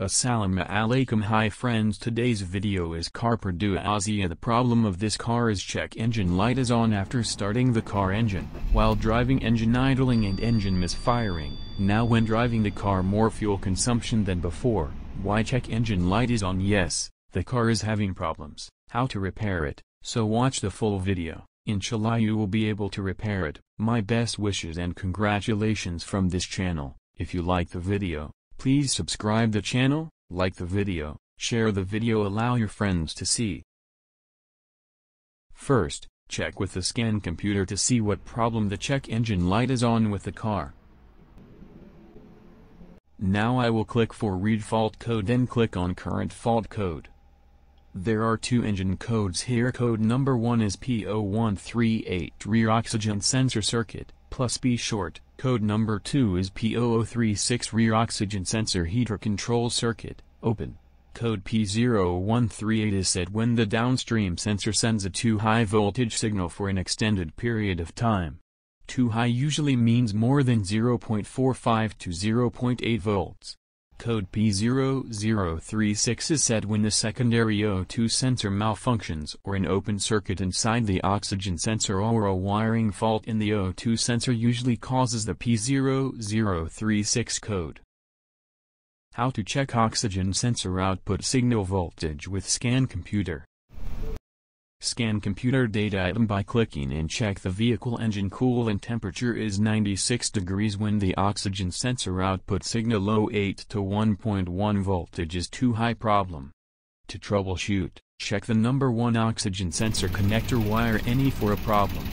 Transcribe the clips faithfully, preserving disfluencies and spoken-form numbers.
Assalamu alaikum. Hi friends, today's video is car Perdua Azia. The problem of this car is check engine light is on after starting the car engine, while driving engine idling and engine misfiring. Now when driving the car more fuel consumption than before. Why check engine light is on? Yes, the car is having problems. How to repair it? So watch the full video. Inshallah you will be able to repair it. My best wishes and congratulations from this channel. If you like the video, please subscribe the channel, like the video, share the video, allow your friends to see. First, check with the scan computer to see what problem the check engine light is on with the car. Now I will click for read fault code, then click on current fault code. There are two engine codes here. Code number one is P zero one three eight rear oxygen sensor circuit, plus P short. Code number two is P zero zero three six rear oxygen sensor heater control circuit, open. Code P zero one three eight is set when the downstream sensor sends a too high voltage signal for an extended period of time. Too high usually means more than zero point four five to zero point eight volts. Code P zero zero three six is set when the secondary O two sensor malfunctions or an open circuit inside the oxygen sensor, or a wiring fault in the O two sensor usually causes the P zero zero three six code. How to check oxygen sensor output signal voltage with scan computer. Scan computer data item by clicking and check the vehicle engine coolant temperature is ninety-six degrees when the oxygen sensor output signal zero point eight to one point one voltage is too high problem. To troubleshoot, check the number one oxygen sensor connector wire any for a problem.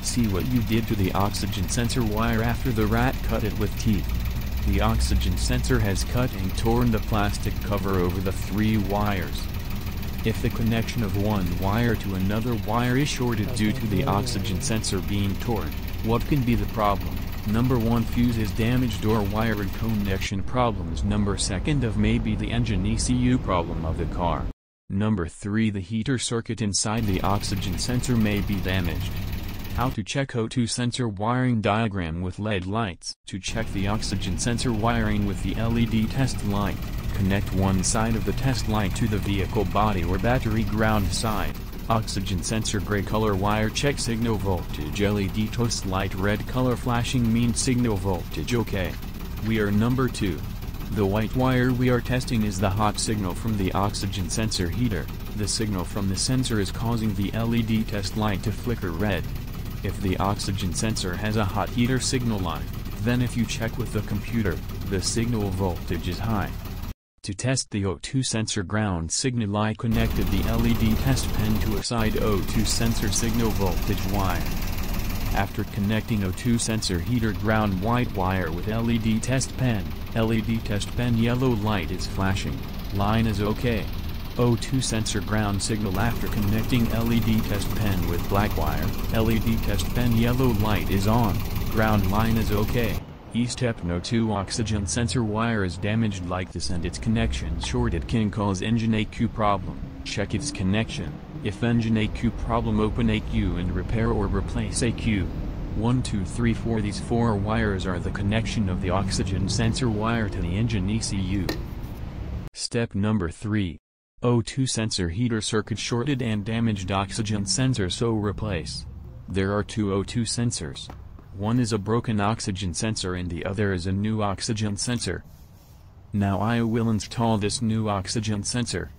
See what you did to the oxygen sensor wire after the rat cut it with teeth. The oxygen sensor has cut and torn the plastic cover over the three wires. If the connection of one wire to another wire is shorted due to the oxygen sensor being torn, what can be the problem? Number one, fuse is damaged or wire and connection problems. Number second, of maybe the engine E C U problem of the car. Number three, the heater circuit inside the oxygen sensor may be damaged. How to check O two sensor wiring diagram with L E D lights. To check the oxygen sensor wiring with the L E D test light, connect one side of the test light to the vehicle body or battery ground side. Oxygen sensor gray color wire, check signal voltage. L E D test light red color flashing means signal voltage okay. We are number two. The white wire we are testing is the hot signal from the oxygen sensor heater. The signal from the sensor is causing the L E D test light to flicker red. If the oxygen sensor has a hot heater signal line, then if you check with the computer, the signal voltage is high. To test the O two sensor ground signal, I connected the L E D test pen to a side O two sensor signal voltage wire. After connecting O two sensor heater ground white wire with L E D test pen, L E D test pen yellow light is flashing, line is okay. O two sensor ground signal after connecting L E D test pen with black wire, L E D test pen yellow light is on, ground line is okay. E-step no two oxygen sensor wire is damaged like this and its connection short, it can cause engine E C U problem. Check its connection. If engine E C U problem, open E C U and repair or replace E C U. one, two, three, four These four wires are the connection of the oxygen sensor wire to the engine E C U. Step number three. O two sensor heater circuit shorted and damaged oxygen sensor, so replace. There are two O two sensors. One is a broken oxygen sensor and the other is a new oxygen sensor. Now I will install this new oxygen sensor.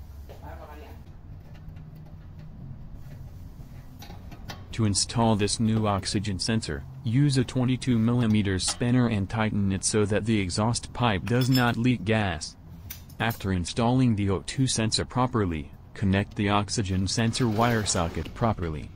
To install this new oxygen sensor, use a twenty-two millimeter spanner and tighten it so that the exhaust pipe does not leak gas. After installing the O two sensor properly, connect the oxygen sensor wire socket properly.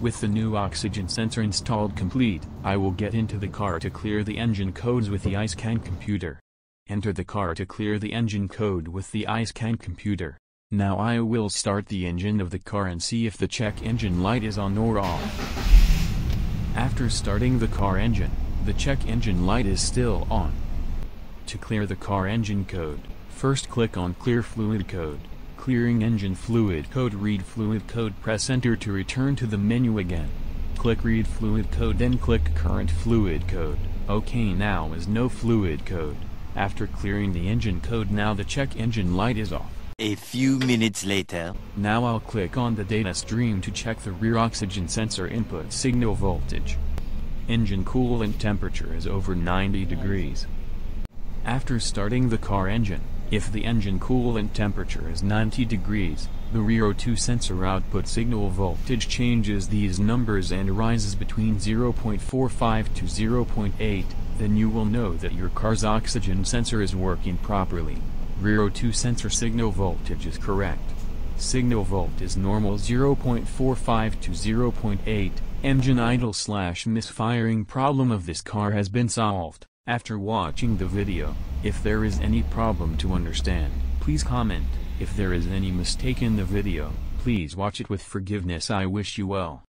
With the new oxygen sensor installed complete, I will get into the car to clear the engine codes with the iScan computer. Enter the car to clear the engine code with the iScan computer. Now I will start the engine of the car and see if the check engine light is on or off. After starting the car engine, the check engine light is still on. To clear the car engine code, first click on Clear Fluid Code, Clearing Engine Fluid Code, Read Fluid Code, press Enter to return to the menu again. Click Read Fluid Code, then click Current Fluid Code. OK, now is no fluid code. After clearing the engine code, now the check engine light is off. A few minutes later. Now I'll click on the data stream to check the rear oxygen sensor input signal voltage. Engine coolant temperature is over ninety degrees. After starting the car engine, if the engine coolant temperature is ninety degrees, the rear O two sensor output signal voltage changes these numbers and rises between zero point four five to zero point eight, then you will know that your car's oxygen sensor is working properly. Rear O two sensor signal voltage is correct. Signal volt is normal zero point four five to zero point eight. Engine idle slash misfiring problem of this car has been solved. After watching the video, if there is any problem to understand, please comment. If there is any mistake in the video, please watch it with forgiveness. I wish you well.